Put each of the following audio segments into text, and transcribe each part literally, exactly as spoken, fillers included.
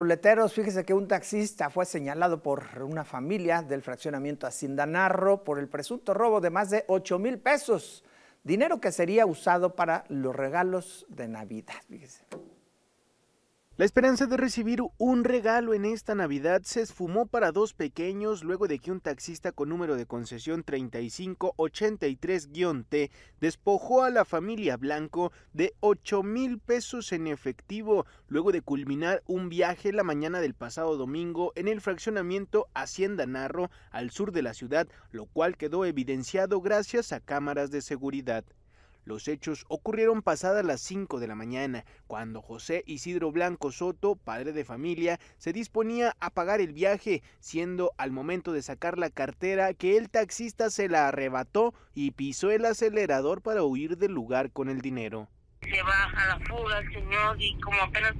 Ruleteros, fíjese que un taxista fue señalado por una familia del fraccionamiento Hacienda Narro por el presunto robo de más de ocho mil pesos, dinero que sería usado para los regalos de Navidad. Fíjese. La esperanza de recibir un regalo en esta Navidad se esfumó para dos pequeños luego de que un taxista con número de concesión treinta y cinco ochenta y tres T despojó a la familia Blanco de ocho mil pesos en efectivo luego de culminar un viaje la mañana del pasado domingo en el fraccionamiento Hacienda Narro al sur de la ciudad, lo cual quedó evidenciado gracias a cámaras de seguridad. Los hechos ocurrieron pasadas las cinco de la mañana, cuando José Isidro Blanco Soto, padre de familia, se disponía a pagar el viaje, siendo al momento de sacar la cartera que el taxista se la arrebató y pisó el acelerador para huir del lugar con el dinero. Se va a la fuga el señor y como apenas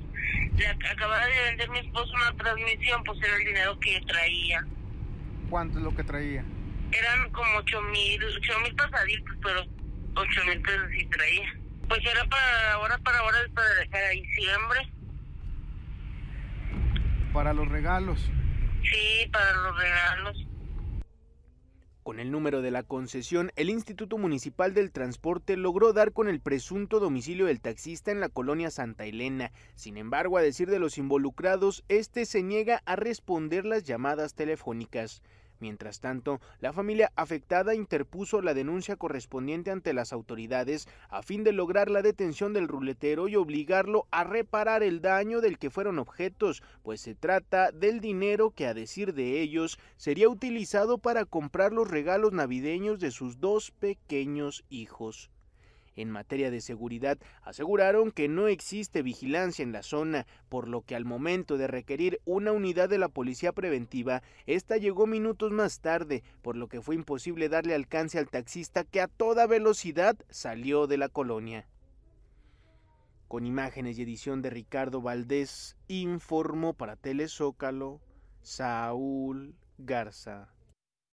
le acababa de vender mi esposo una transmisión, pues era el dinero que traía. ¿Cuánto es lo que traía? Eran como ocho mil, ocho mil pasaditos, pero... ocho mil pesos y traía. Pues era para ahora, para ahora, para, para diciembre. ¿Para los regalos? Sí, para los regalos. Con el número de la concesión, el Instituto Municipal del Transporte logró dar con el presunto domicilio del taxista en la colonia Santa Elena. Sin embargo, a decir de los involucrados, este se niega a responder las llamadas telefónicas. Mientras tanto, la familia afectada interpuso la denuncia correspondiente ante las autoridades a fin de lograr la detención del ruletero y obligarlo a reparar el daño del que fueron objetos, pues se trata del dinero que, a decir de ellos, sería utilizado para comprar los regalos navideños de sus dos pequeños hijos. En materia de seguridad, aseguraron que no existe vigilancia en la zona, por lo que al momento de requerir una unidad de la policía preventiva, esta llegó minutos más tarde, por lo que fue imposible darle alcance al taxista que a toda velocidad salió de la colonia. Con imágenes y edición de Ricardo Valdés, informó para Telezócalo, Saúl Garza.